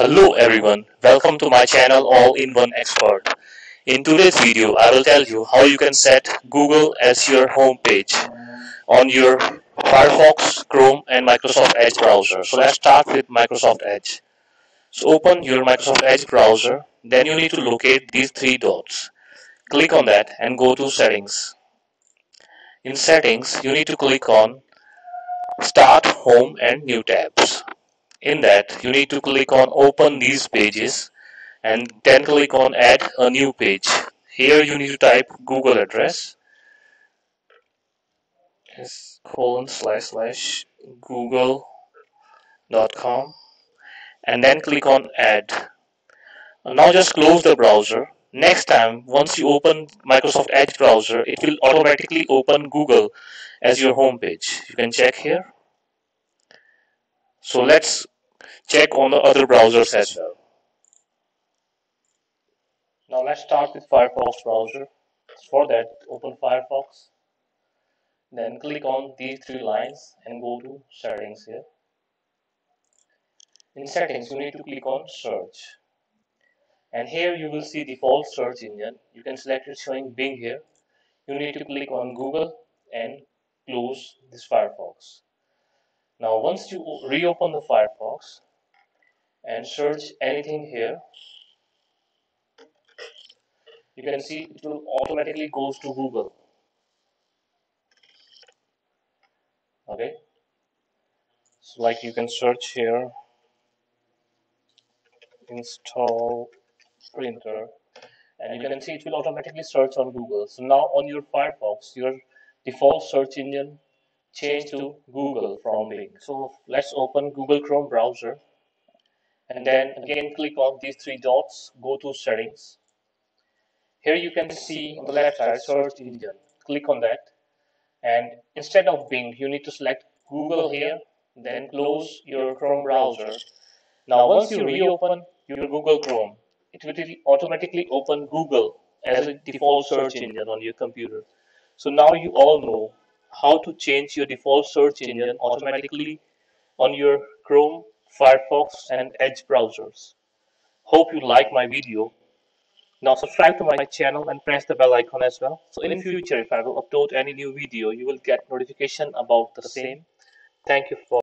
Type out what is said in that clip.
Hello everyone, welcome to my channel All in One Expert. In today's video, I will tell you how you can set Google as your home page on your Firefox, Chrome and Microsoft Edge browser. So let's start with Microsoft Edge. So open your Microsoft Edge browser, then you need to locate these three dots. Click on that and go to Settings. In Settings, you need to click on Start, Home and New Tabs. In that, you need to click on Open These Pages and then click on Add a New Page. Here you need to type Google address .google.com and then click on Add. Now just close the browser. Next time, once you open Microsoft Edge browser, it will automatically open Google as your home page. You can check here. So let's check on the other browsers as well. Now let's start with Firefox browser. For that, open Firefox, then click on these three lines and go to Settings here. In Settings, you need to click on Search, and here you will see default search engine. You can select it showing Bing here. You need to click on Google and close this Firefox. Now once you reopen the Firefox and search anything here, you can see it will automatically goes to Google. Okay, so like you can search here, install printer, and you can see it will automatically search on Google. So now on your Firefox, your default search engine change to Google from Bing. So let's open Google Chrome browser and then again click on these three dots, go to Settings. Here you can see on the left side search engine. Click on that, and instead of Bing you need to select Google here, then close your Chrome browser. Now once you reopen your Google Chrome, it will automatically open Google as a default search engine on your computer. So now you all know how to change your default search engine automatically on your Chrome, Firefox and Edge browsers. Hope you like my video. Now subscribe to my channel and press the bell icon as well. So in the future, if I will upload any new video, you will get notification about the same. Thank you for